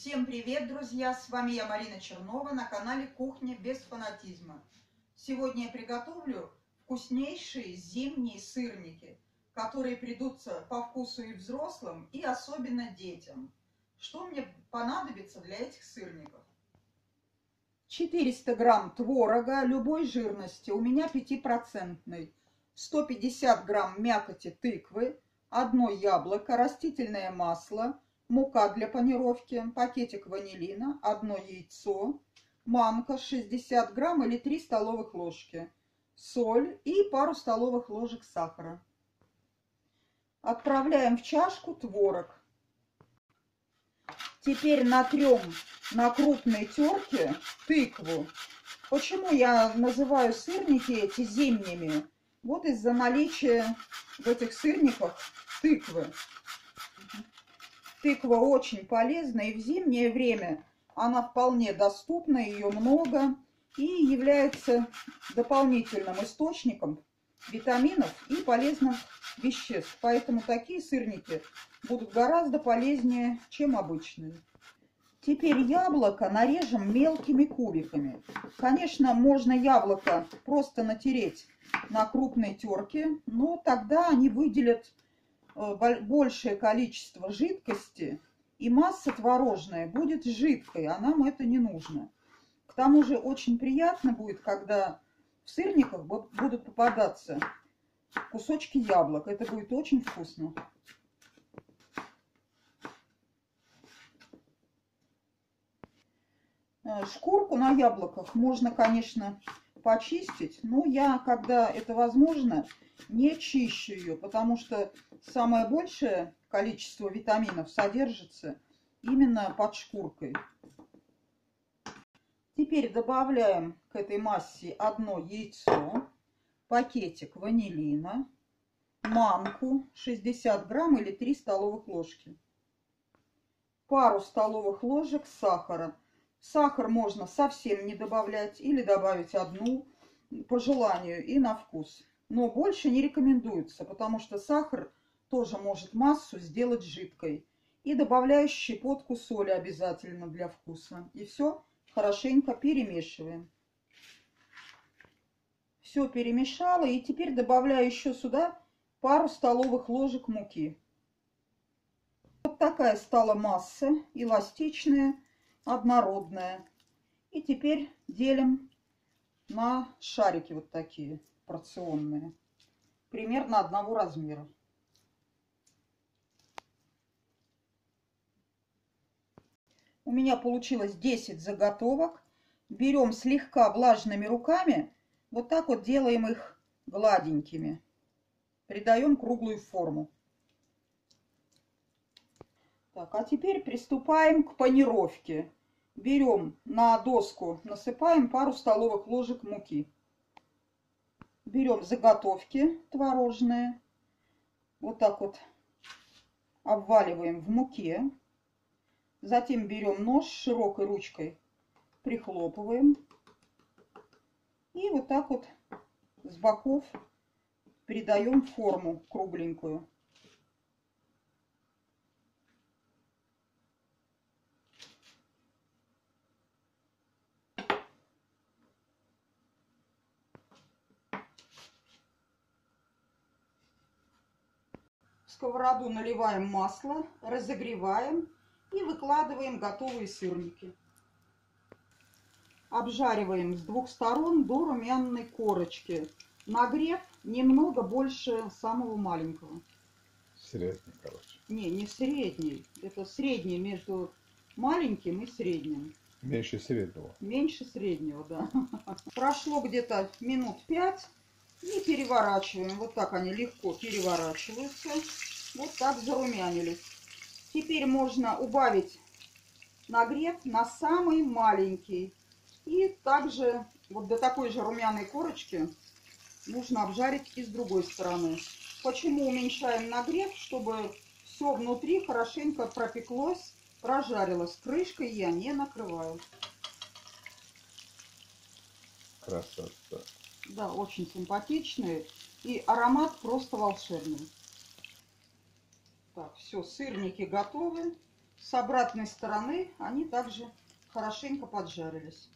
Всем привет, друзья! С вами я, Марина Чернова, на канале Кухня без фанатизма. Сегодня я приготовлю вкуснейшие зимние сырники, которые придутся по вкусу и взрослым, и особенно детям. Что мне понадобится для этих сырников? 400 грамм творога любой жирности, у меня 5%, 150 грамм мякоти тыквы, одно яблоко, растительное масло, мука для панировки, пакетик ванилина, одно яйцо, манка 60 грамм или 3 столовых ложки, соль и пару столовых ложек сахара. Отправляем в чашку творог. Теперь натрем на крупной терке тыкву. Почему я называю сырники эти зимними? Вот из-за наличия в этих сырниках тыквы. Тыква очень полезна, и в зимнее время она вполне доступна, ее много, и является дополнительным источником витаминов и полезных веществ. Поэтому такие сырники будут гораздо полезнее, чем обычные. Теперь яблоко нарежем мелкими кубиками. Конечно, можно яблоко просто натереть на крупной терке, но тогда они выделят большее количество жидкости, и масса творожная будет жидкой, а нам это не нужно. К тому же очень приятно будет, когда в сырниках будут попадаться кусочки яблок. Это будет очень вкусно. Шкурку на яблоках можно, конечно, почистить, но я, когда это возможно, не чищу ее, потому что самое большее количество витаминов содержится именно под шкуркой. Теперь добавляем к этой массе одно яйцо, пакетик ванилина, манку 60 грамм или 3 столовых ложки, пару столовых ложек сахара. Сахар можно совсем не добавлять или добавить одну по желанию и на вкус. Но больше не рекомендуется, потому что сахар тоже может массу сделать жидкой. И добавляю щепотку соли обязательно для вкуса. И все хорошенько перемешиваем. Все перемешала, и теперь добавляю еще сюда пару столовых ложек муки. Вот такая стала масса, эластичная, однородная. И теперь делим на шарики вот такие порционные, примерно одного размера. У меня получилось 10 заготовок. Берем слегка влажными руками, вот так вот делаем их гладенькими, придаем круглую форму. Так, а теперь приступаем к панировке. Берем на доску, насыпаем пару столовых ложек муки. Берем заготовки творожные. Вот так вот обваливаем в муке. Затем берем нож с широкой ручкой, прихлопываем. И вот так вот с боков придаем форму кругленькую. В сковороду наливаем масло, разогреваем и выкладываем готовые сырники. Обжариваем с двух сторон до румяной корочки. Нагрев немного больше самого маленького. Средний, короче. Не средний. Это средний между маленьким и средним. Меньше среднего. Меньше среднего, да. Прошло где-то минут 5. И переворачиваем. Вот так они легко переворачиваются. Вот так зарумянились. Теперь можно убавить нагрев на самый маленький. И также вот до такой же румяной корочки нужно обжарить и с другой стороны. Почему уменьшаем нагрев? Чтобы все внутри хорошенько пропеклось, прожарилось. Крышкой я не накрываю. Красота. Да, очень симпатичные. И аромат просто волшебный. Так, все, сырники готовы. с обратной стороны они также хорошенько поджарились.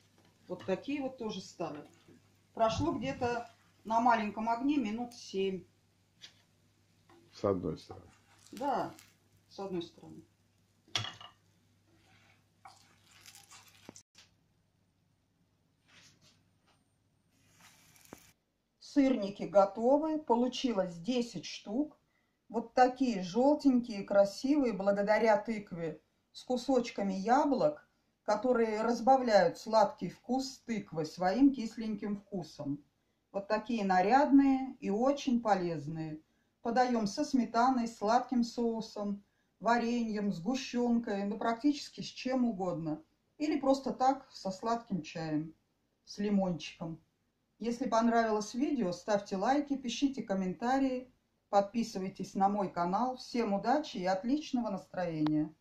Вот такие вот тоже стали. Прошло где-то на маленьком огне минут 7. С одной стороны. Да, с одной стороны. Сырники готовы. Получилось 10 штук. Вот такие желтенькие, красивые, благодаря тыкве с кусочками яблок, которые разбавляют сладкий вкус тыквы своим кисленьким вкусом. Вот такие нарядные и очень полезные. Подаем со сметаной, сладким соусом, вареньем, сгущенкой, ну практически с чем угодно. Или просто так со сладким чаем, с лимончиком. Если понравилось видео, ставьте лайки, пишите комментарии. Подписывайтесь на мой канал. Всем удачи и отличного настроения!